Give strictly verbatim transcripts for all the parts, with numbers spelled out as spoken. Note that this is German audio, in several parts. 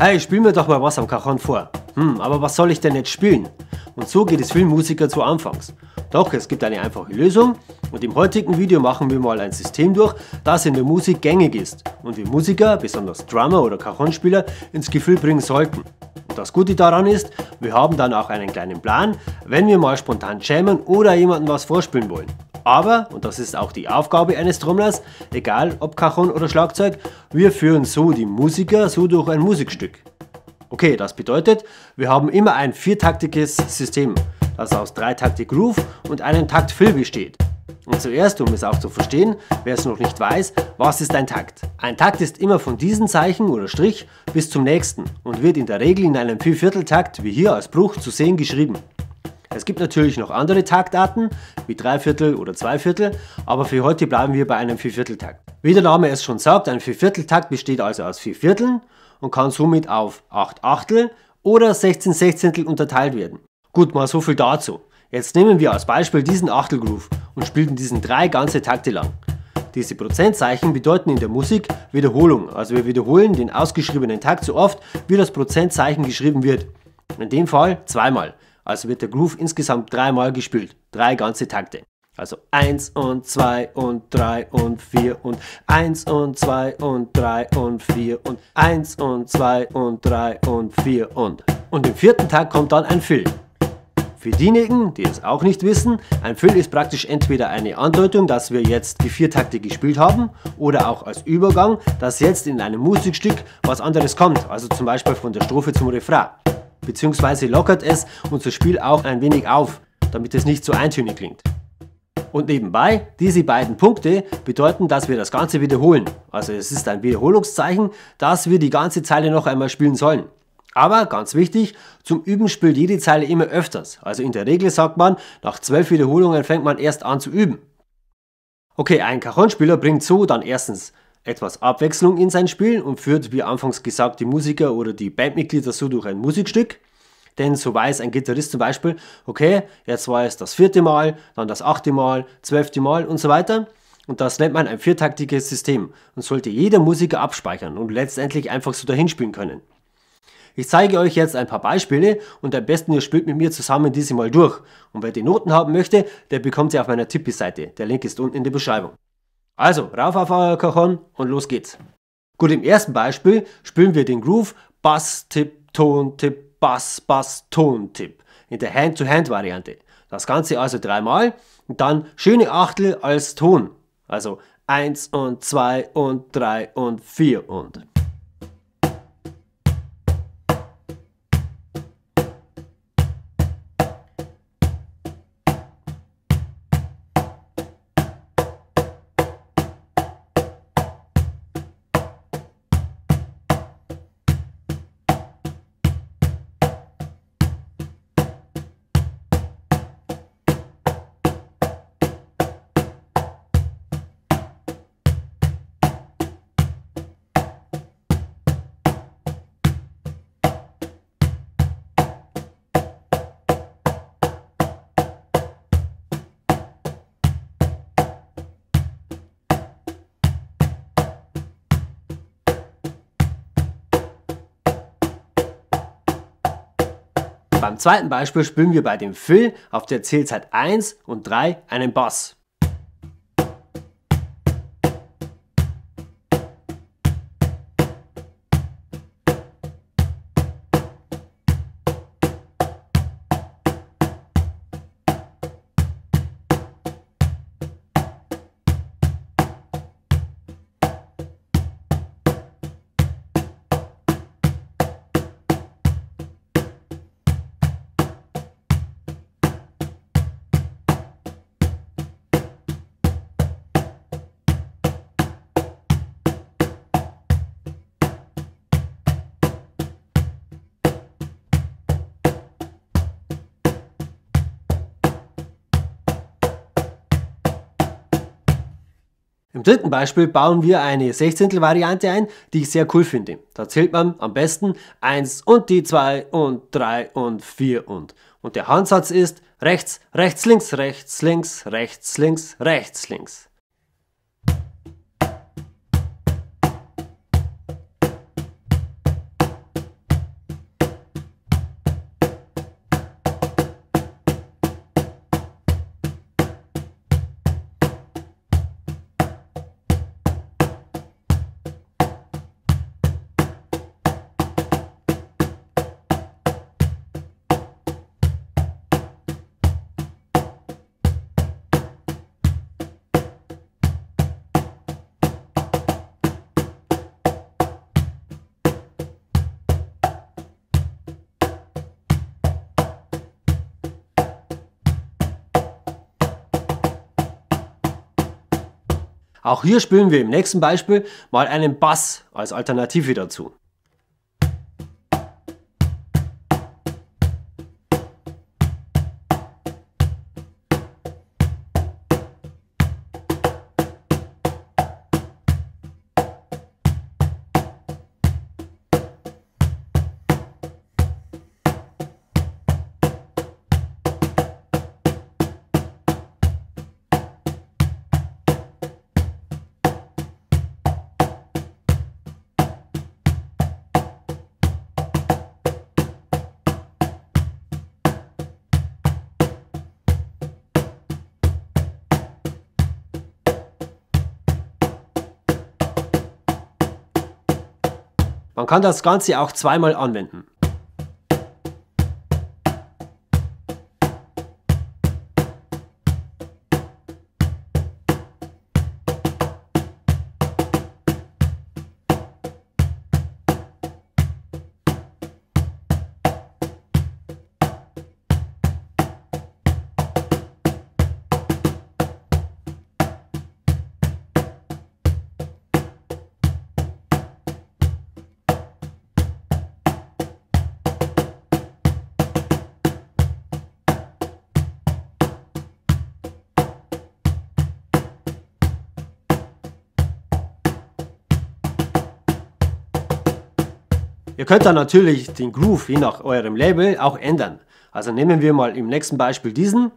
Hey, spiel mir doch mal was am Cajon vor. Hm, aber was soll ich denn jetzt spielen? Und so geht es vielen Musikern zu Anfangs. Doch es gibt eine einfache Lösung und im heutigen Video machen wir mal ein System durch, das in der Musik gängig ist und wir Musiker, besonders Drummer oder Cajonspieler, ins Gefühl bringen sollten. Und das Gute daran ist, wir haben dann auch einen kleinen Plan, wenn wir mal spontan jammen oder jemandem was vorspielen wollen. Aber, und das ist auch die Aufgabe eines Trommlers, egal ob Cajon oder Schlagzeug, wir führen so die Musiker so durch ein Musikstück. Okay, das bedeutet, wir haben immer ein viertaktiges System, das aus drei Takte Groove und einem Takt Fill besteht. Und zuerst, um es auch zu verstehen, wer es noch nicht weiß, was ist ein Takt? Ein Takt ist immer von diesem Zeichen oder Strich bis zum nächsten und wird in der Regel in einem Viervierteltakt, wie hier als Bruch zu sehen, geschrieben. Es gibt natürlich noch andere Taktarten, wie Dreiviertel oder Zweiviertel, aber für heute bleiben wir bei einem Viervierteltakt. Wie der Name es schon sagt, ein Viervierteltakt besteht also aus vier Vierteln und kann somit auf acht Achtel oder sechzehn Sechzehntel unterteilt werden. Gut, mal so viel dazu. Jetzt nehmen wir als Beispiel diesen Achtelgroove und spielen diesen drei ganze Takte lang. Diese Prozentzeichen bedeuten in der Musik Wiederholung, also wir wiederholen den ausgeschriebenen Takt so oft, wie das Prozentzeichen geschrieben wird. In dem Fall zweimal. Also wird der Groove insgesamt dreimal gespielt, drei ganze Takte. Also eins und zwei und drei und vier und eins und zwei und drei und vier und eins und zwei und drei und vier und. Und im vierten Takt kommt dann ein Fill. Für diejenigen, die es auch nicht wissen, ein Fill ist praktisch entweder eine Andeutung, dass wir jetzt die vier Takte gespielt haben oder auch als Übergang, dass jetzt in einem Musikstück was anderes kommt, also zum Beispiel von der Strophe zum Refrain. Beziehungsweise lockert es unser Spiel auch ein wenig auf, damit es nicht so eintönig klingt. Und nebenbei, diese beiden Punkte bedeuten, dass wir das Ganze wiederholen. Also es ist ein Wiederholungszeichen, dass wir die ganze Zeile noch einmal spielen sollen. Aber, ganz wichtig, zum Üben spielt jede Zeile immer öfters. Also in der Regel sagt man, nach zwölf Wiederholungen fängt man erst an zu üben. Okay, ein Cajonspieler bringt so dann erstens etwas Abwechslung in sein Spiel und führt, wie anfangs gesagt, die Musiker oder die Bandmitglieder so durch ein Musikstück. Denn so weiß ein Gitarrist zum Beispiel, okay, jetzt war es das vierte Mal, dann das achte Mal, zwölfte Mal und so weiter. Und das nennt man ein viertaktiges System und sollte jeder Musiker abspeichern und letztendlich einfach so dahin spielen können. Ich zeige euch jetzt ein paar Beispiele und am besten ihr spielt mit mir zusammen diese mal durch. Und wer die Noten haben möchte, der bekommt sie auf meiner Tippi-Seite. Der Link ist unten in der Beschreibung. Also, rauf auf euer Cajon und los geht's. Gut, im ersten Beispiel spielen wir den Groove Bass, Tipp, Ton, Tipp, Bass, Bass, Ton, Tipp in der Hand-to-Hand-Variante. Das Ganze also dreimal und dann schöne Achtel als Ton. Also eins und zwei und drei und vier und. Beim zweiten Beispiel spielen wir bei dem Fill auf der Zählzeit eins und drei einen Bass. Im dritten Beispiel bauen wir eine Sechzehntel-Variante ein, die ich sehr cool finde. Da zählt man am besten eins und die zwei und drei und vier und. Und der Handsatz ist rechts, rechts, links, rechts, links, rechts, links, rechts, links. Auch hier spielen wir im nächsten Beispiel mal einen Bass als Alternative dazu. Man kann das Ganze auch zweimal anwenden. Ihr könnt dann natürlich den Groove je nach eurem Label auch ändern. Also nehmen wir mal im nächsten Beispiel diesen.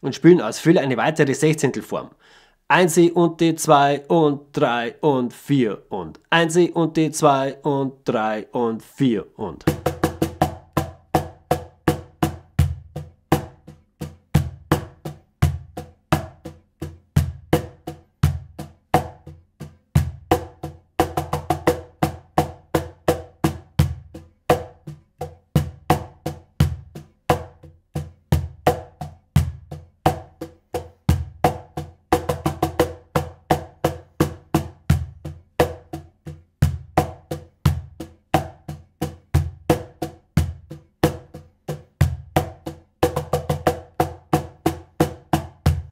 Und spielen als Fülle eine weitere Sechzehntelform. eins und D zwei und drei und vier und eins und D zwei und drei und vier und...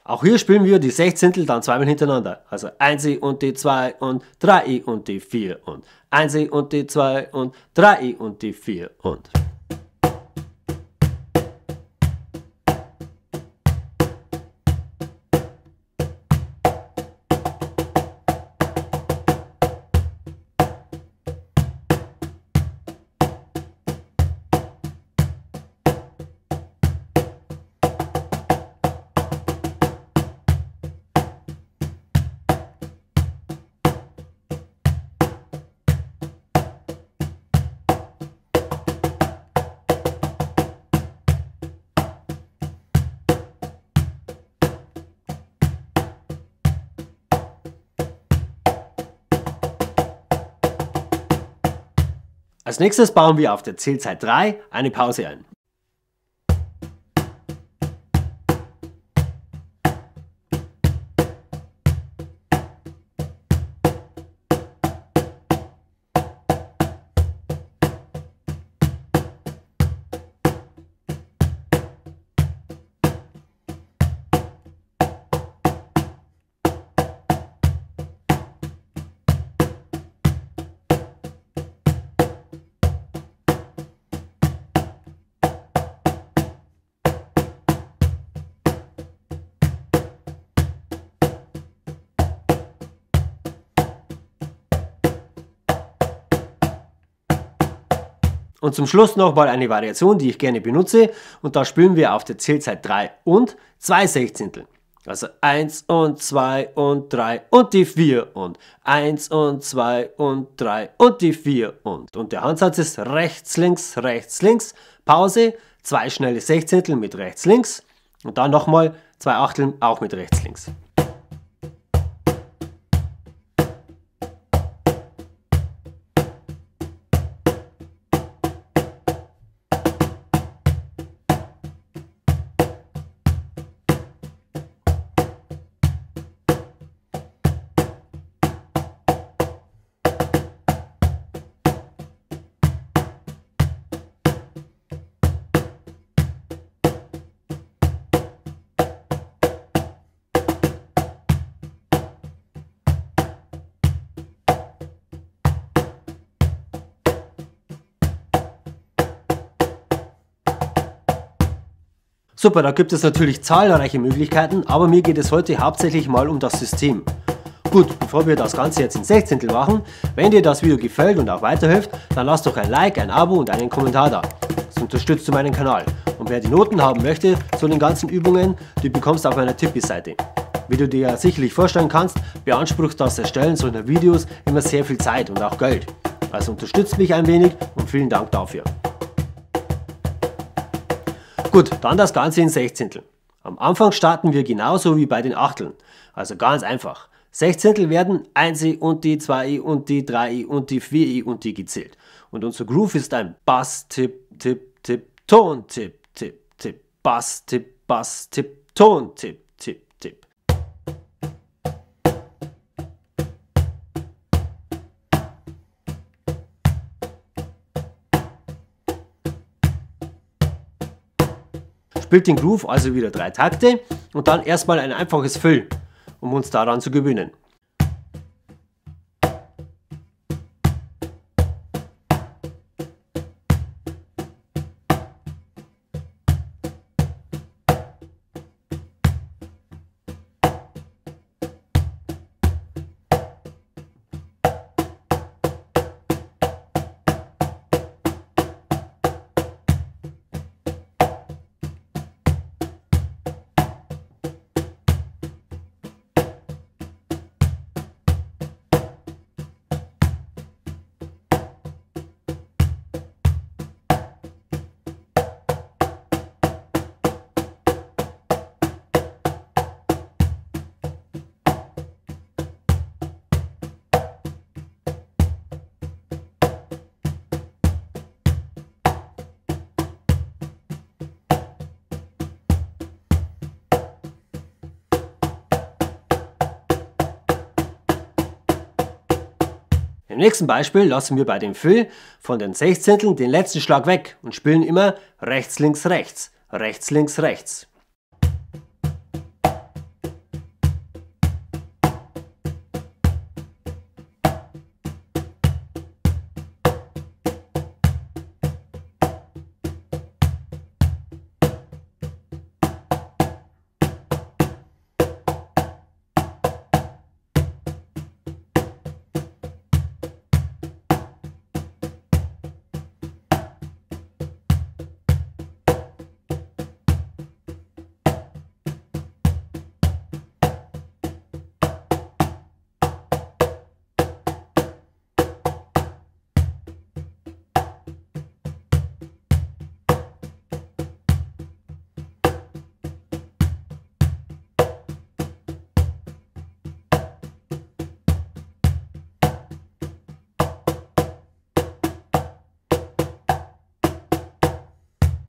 Auch hier spielen wir die Sechzehntel dann zweimal hintereinander. Also eins und D zwei und drei und D vier und eins und D zwei und drei und D vier und... Als nächstes bauen wir auf der Zählzeit drei eine Pause ein. Und zum Schluss nochmal eine Variation, die ich gerne benutze, und da spielen wir auf der Zählzeit drei und zwei Sechzehntel. Also eins und zwei und drei und die vier und eins und zwei und drei und die vier und. Und der Handsatz ist rechts, links, rechts, links, Pause, zwei schnelle Sechzehntel mit rechts, links und dann nochmal zwei Achteln auch mit rechts, links. Super, da gibt es natürlich zahlreiche Möglichkeiten, aber mir geht es heute hauptsächlich mal um das System. Gut, bevor wir das Ganze jetzt in Sechzehntel machen, wenn dir das Video gefällt und auch weiterhilft, dann lass doch ein Like, ein Abo und einen Kommentar da. Das unterstützt du meinen Kanal. Und wer die Noten haben möchte zu den ganzen Übungen, die bekommst du auf meiner Tippi-Seite. Wie du dir ja sicherlich vorstellen kannst, beansprucht das Erstellen solcher Videos immer sehr viel Zeit und auch Geld. Also unterstützt mich ein wenig und vielen Dank dafür. Gut, dann das Ganze in Sechzehntel. Am Anfang starten wir genauso wie bei den Achteln. Also ganz einfach. Sechzehntel werden eins i und die zwei i und die drei i und die vier i und die gezählt. Und unser Groove ist ein Bass, Tipp, Tipp, Tipp, Ton, Tipp, Tipp, Tipp, Bass, Tipp, Bass, Tipp, Ton, Tipp, Tipp, Tipp. Spielt den Groove also wieder drei Takte und dann erstmal ein einfaches Fill, um uns daran zu gewöhnen. Im nächsten Beispiel lassen wir bei dem Fill von den Sechzehnteln den letzten Schlag weg und spielen immer rechts, links, rechts, rechts, links, rechts.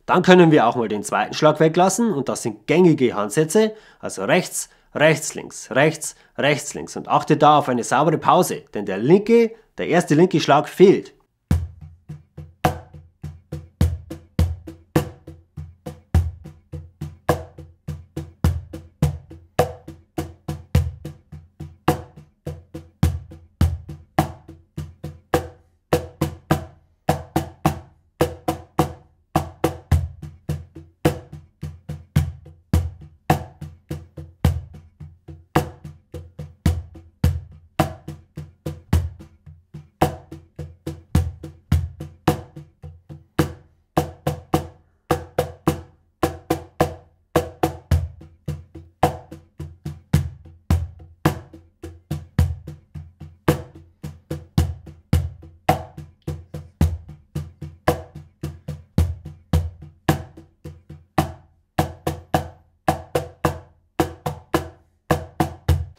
Dann können wir auch mal den zweiten Schlag weglassen und das sind gängige Handsätze, also rechts, rechts, links, rechts, rechts, links. Und achte da auf eine saubere Pause, denn der linke, der erste linke Schlag fehlt.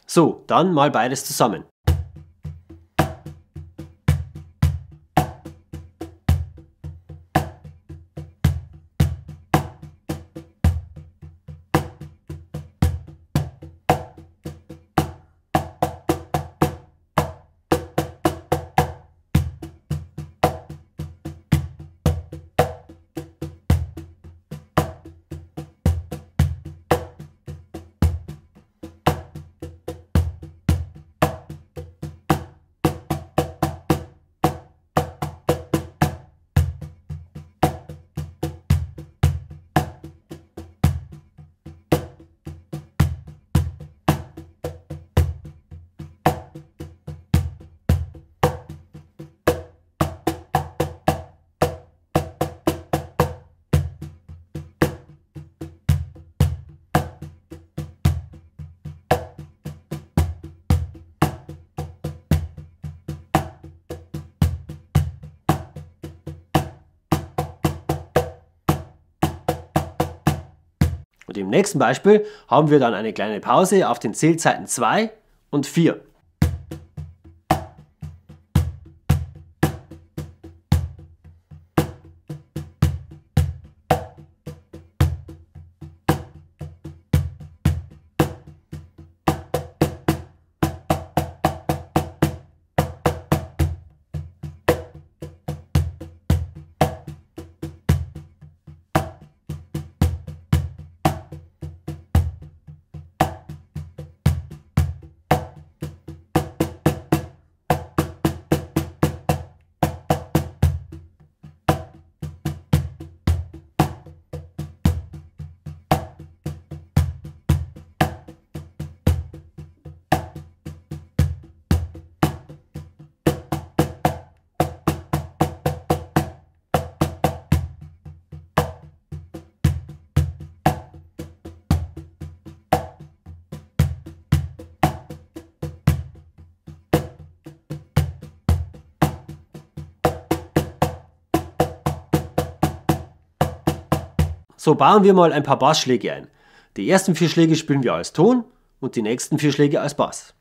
So, dann mal beides zusammen. nächsten Beispiel haben wir dann eine kleine Pause auf den Zählzeiten zwei und vier. So bauen wir mal ein paar Bassschläge ein. Die ersten vier Schläge spielen wir als Ton und die nächsten vier Schläge als Bass.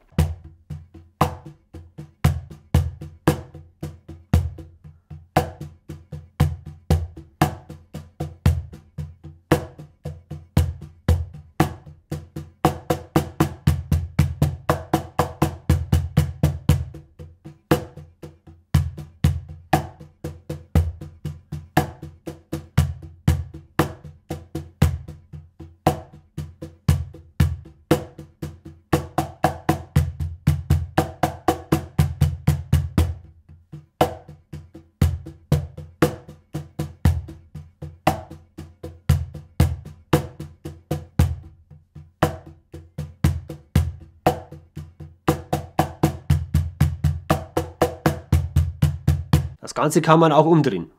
Das Ganze kann man auch umdrehen.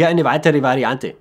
Hier eine weitere Variante.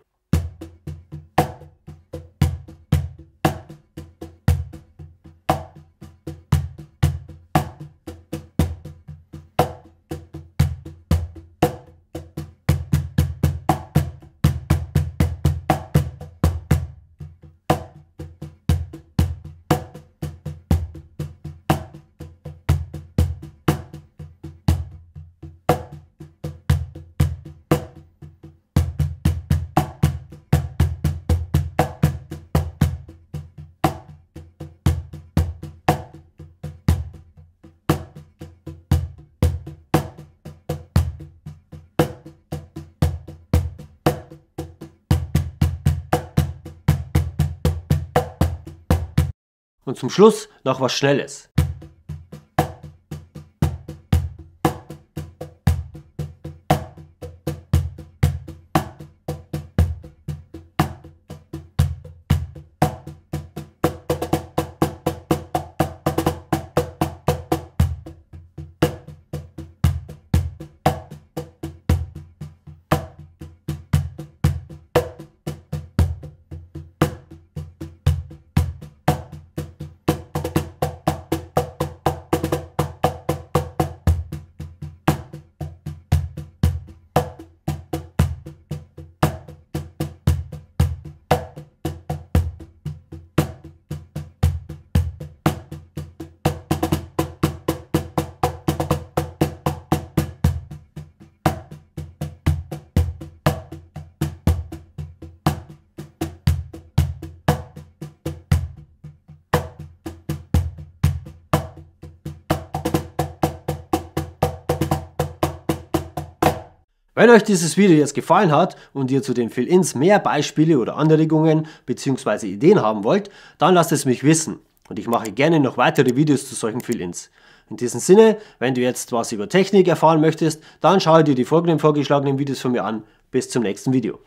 Und zum Schluss noch was Schnelles. Wenn euch dieses Video jetzt gefallen hat und ihr zu den Fill-Ins mehr Beispiele oder Anregungen bzw. Ideen haben wollt, dann lasst es mich wissen und ich mache gerne noch weitere Videos zu solchen Fill-Ins. In diesem Sinne, wenn du jetzt was über Technik erfahren möchtest, dann schau dir die folgenden vorgeschlagenen Videos von mir an. Bis zum nächsten Video.